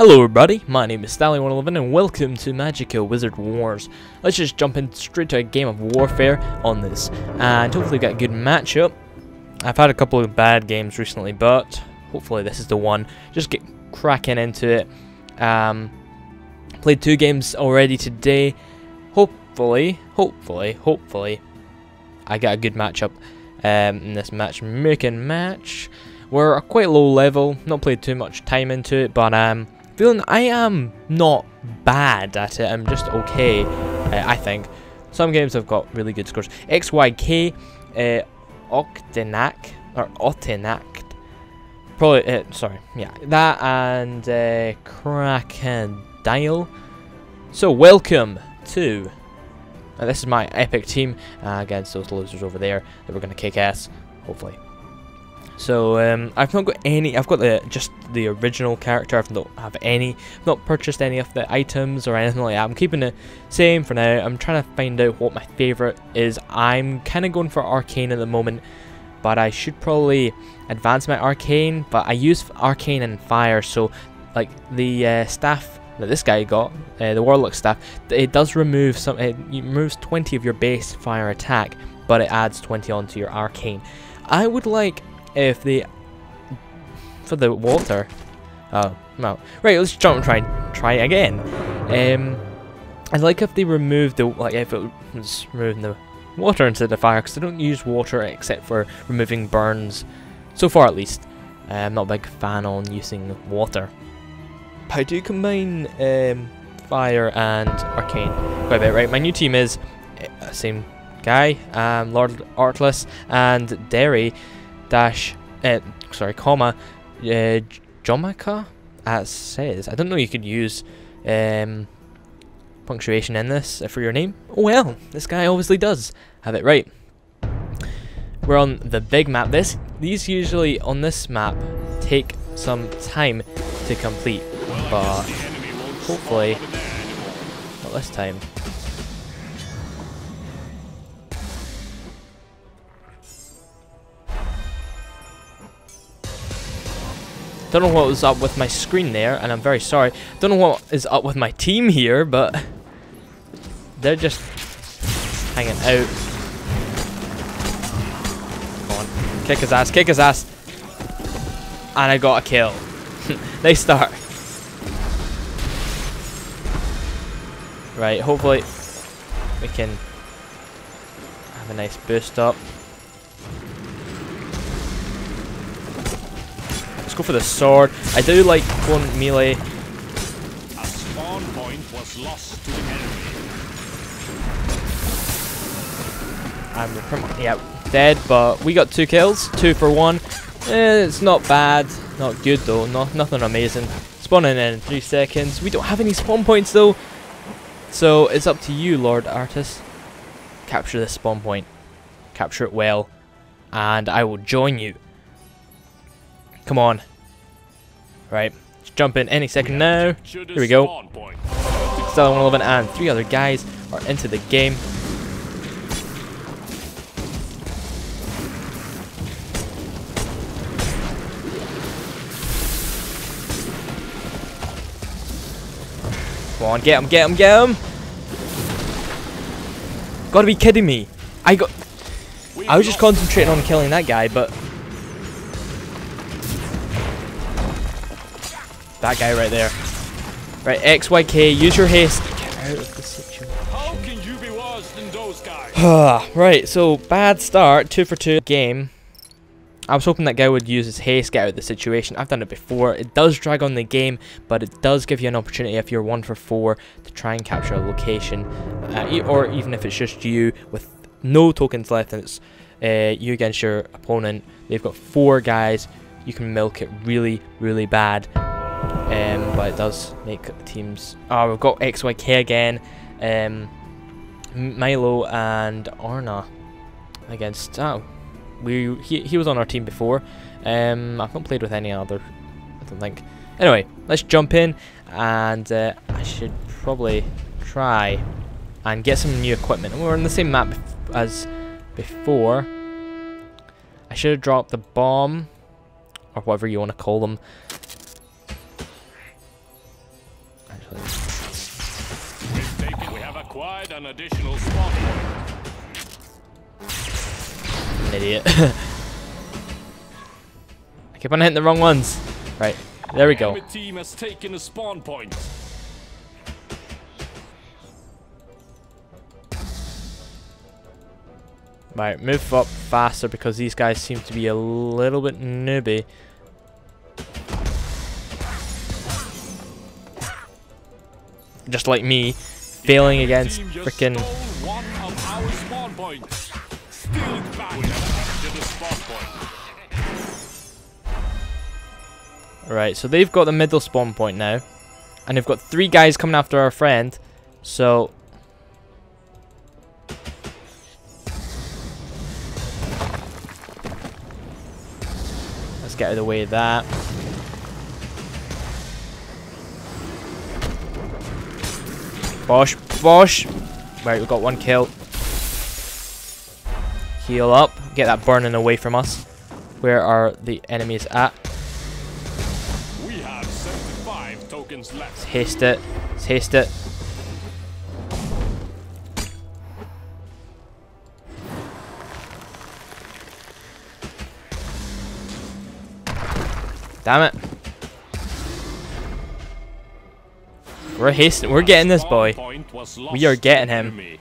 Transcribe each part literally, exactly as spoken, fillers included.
Hello everybody, my name is Stally one eleven and welcome to Magicka Wizard Wars. Let's just jump in straight to a game of Warfare on this, and hopefully we've got a good matchup. I've had a couple of bad games recently, but hopefully this is the one. Just get cracking into it. Um, played two games already today. Hopefully, hopefully, hopefully I got a good matchup um, in this matchmaking match. We're at quite low level, not played too much time into it, but um. Feeling I am not bad at it, I'm just okay, uh, I think. Some games have got really good scores. X Y K, uh, Octenac, or Ottenact, probably, uh, sorry, yeah, that and uh, Kraken Dial. So welcome to, uh, this is my epic team uh, against those losers over there that we're going to kick ass, hopefully. So um, I've not got any. I've got the just the original character. I don't have any. I've not purchased any of the items or anything like that. I'm keeping the same for now. I'm trying to find out what my favorite is. I'm kind of going for arcane at the moment, but I should probably advance my arcane. But I use arcane and fire, so like the uh, staff that this guy got, uh, the warlock staff, it does remove some. It removes twenty of your base fire attack, but it adds twenty onto your arcane. I would like. If they for the water, oh no! Right, let's jump and try and try again. Um, I like if they remove the like if it was removing the water instead of fire, because I don't use water except for removing burns. So far, at least, uh, I'm not a big fan on using water. But I do combine um, fire and arcane quite a bit. Right, my new team is uh, same guy, um, Lord Artless and Derry Dash, uh, sorry, comma, uh, Jomaka, as says. I don't know you could use um, punctuation in this for your name. Oh well, this guy obviously does have it right. We're on the big map. This, these usually on this map take some time to complete, but hopefully not this time. Don't know what was up with my screen there, and I'm very sorry. Don't know what is up with my team here, but they're just hanging out. Come on, kick his ass, kick his ass, and I got a kill. Nice start. Right, hopefully we can have a nice boost up. Go for the sword. I do like going melee. A spawn point was lost to the enemy. I'm pretty much, yeah, dead, but we got two kills, two for one. Eh, it's not bad, not good though, not nothing amazing. Spawning in three seconds. We don't have any spawn points though, so it's up to you, Lord Artist. Capture this spawn point, capture it well, and I will join you. Come on. Right, jump in any second now. Here we go. Stally one eleven and three other guys are into the game. Come on, get him, get him, get him. Gotta be kidding me. I got. I was just concentrating on killing that guy, but. That guy right there. Right, X Y K, use your haste. Get out of the situation. How can you be worse than those guys? Right, so bad start, two for two game. I was hoping that guy would use his haste, get out of the situation. I've done it before. It does drag on the game, but it does give you an opportunity if you're one for four to try and capture a location, uh, or even if it's just you with no tokens left and it's uh, you against your opponent. They've got four guys. You can milk it really, really bad. Um, but it does make teams. Oh, we've got X Y K again, um, Milo and Arna against. Oh, we he he was on our team before. Um, I've not played with any other. I don't think. Anyway, let's jump in, and uh, I should probably try and get some new equipment. We're on the same map as before. I should have dropped the bomb, or whatever you want to call them. acquired an additional spot. An idiot. I keep on hitting the wrong ones. Right, there we go. The team has taken a spawn point. Right, move up faster because these guys seem to be a little bit newbie. Just like me, failing against freaking. Right, so they've got the middle spawn point now. And they've got three guys coming after our friend. So. Let's get out of the way of that. Bosh, bosh. Right, we've got one kill. Heal up. Get that burning away from us. Where are the enemies at? We have seventy-five tokens left. Let's haste it. Let's haste it. Damn it. We're hasting. We're getting this boy. We are getting him.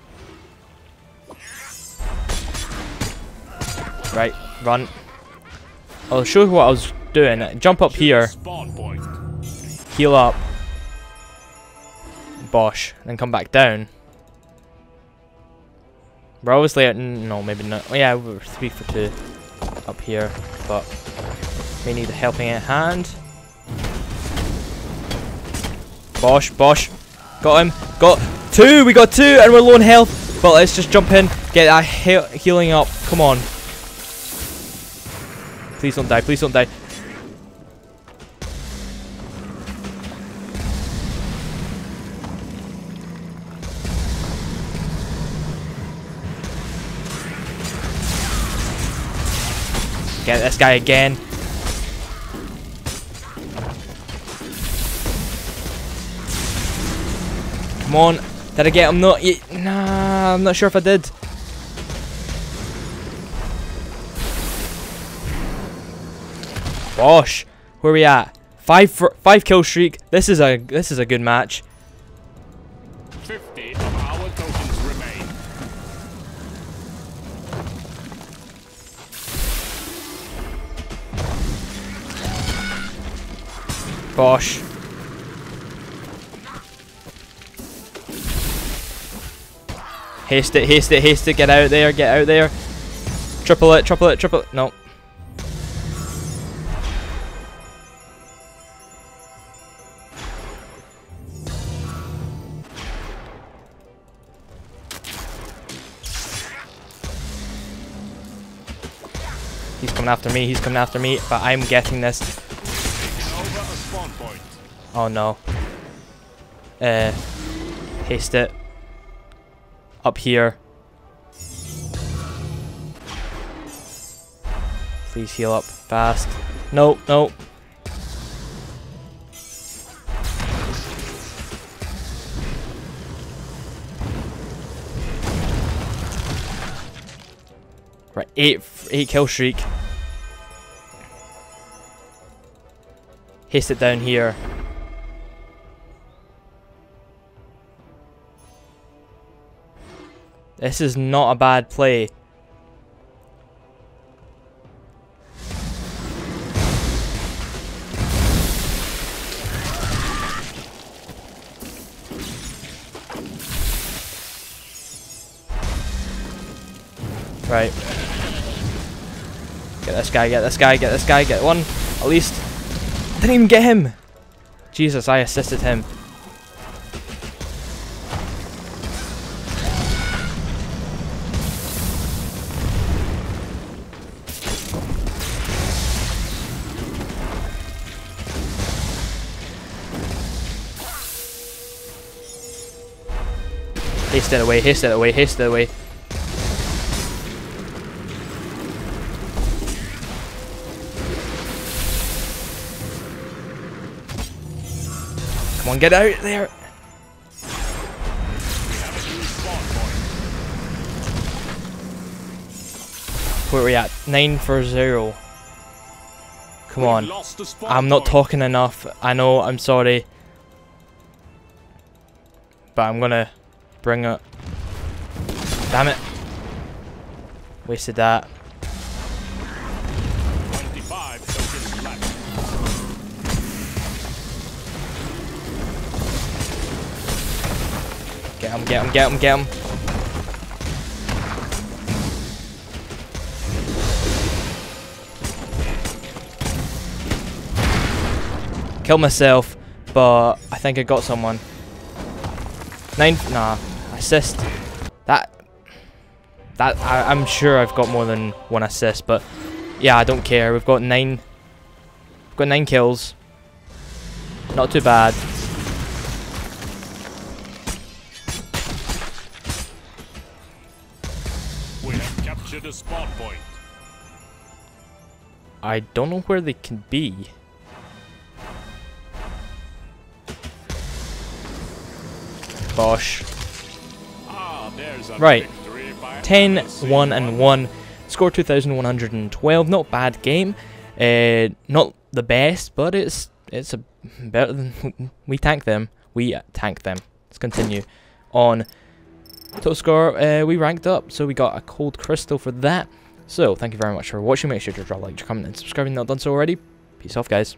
Right, run. I'll show you what I was doing. Jump up here. Heal up. Bosh. Then come back down. We're obviously at. No, maybe not. Oh, yeah, we're three for two up here. But we need a helping hand. Bosh, bosh. Got him. Got two. We got two and we're low on health. But let's just jump in. Get that he healing up. Come on. Please don't die. Please don't die. Get this guy again. Come on, did I get him? Not yet. Nah, I'm not sure if I did. Bosh, where are we at? Five for, five kill streak. This is a this is a good match. Fifty of our tokens remain. Bosh. Haste it, haste it, haste it, get out there, get out there. Triple it, triple it, triple it. No. He's coming after me, he's coming after me, but I'm getting this. Oh no. Uh, haste it. Up here. Please heal up fast. No, no. Right, eight eight kill streak. Haste it down here. This is not a bad play. Right. Get this guy, get this guy, get this guy, get one. At least. I didn't even get him. Jesus, I assisted him. Haste it away, haste it away, haste it away. Come on, get out there. Where are we at? nine for zero. Come on. I'm not talking enough. I know, I'm sorry. But I'm gonna bring it. Damn it. Wasted that. Get him, get him, get him, get him. Kill myself, but I think I got someone. Nine, nah, assist. That, that I, I'm sure I've got more than one assist, but yeah, I don't care. We've got nine, we've got nine kills. Not too bad. We have captured a spawn point. I don't know where they can be. Gosh. Ah, right, ten, one and one, score two thousand one hundred twelve, not bad game, uh, not the best, but it's it's a better than, we tank them, we tank them, let's continue on. Total score, uh, we ranked up, so we got a cold crystal for that, so thank you very much for watching, make sure to drop a like, comment and subscribe if you've not done so already, peace off guys.